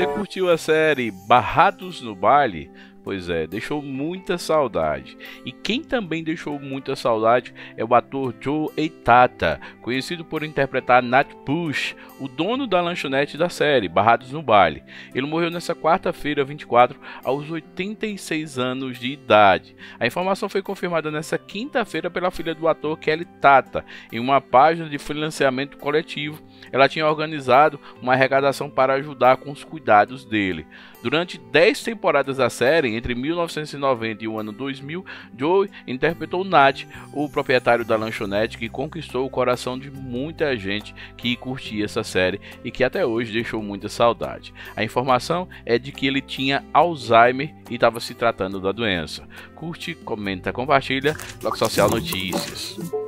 você curtiu a série Barrados no Baile? Pois é, deixou muita saudade. E quem também deixou muita saudade é o ator Joe E. Tata, conhecido por interpretar Nat Busschio, o dono da lanchonete da série Barrados no Baile. Ele morreu nesta quarta-feira, 24, aos 86 anos de idade. A informação foi confirmada nesta quinta-feira pela filha do ator, Kelly Tata, em uma página de financiamento coletivo. Ela tinha organizado uma arrecadação para ajudar com os cuidados dele. Durante 10 temporadas da série, entre 1990 e o ano 2000, Joe interpretou Nat, o proprietário da lanchonete que conquistou o coração de muita gente que curtia essa série e que até hoje deixou muita saudade. A informação é de que ele tinha Alzheimer e estava se tratando da doença. Curte, comenta, compartilha. PlocSocial Notícias.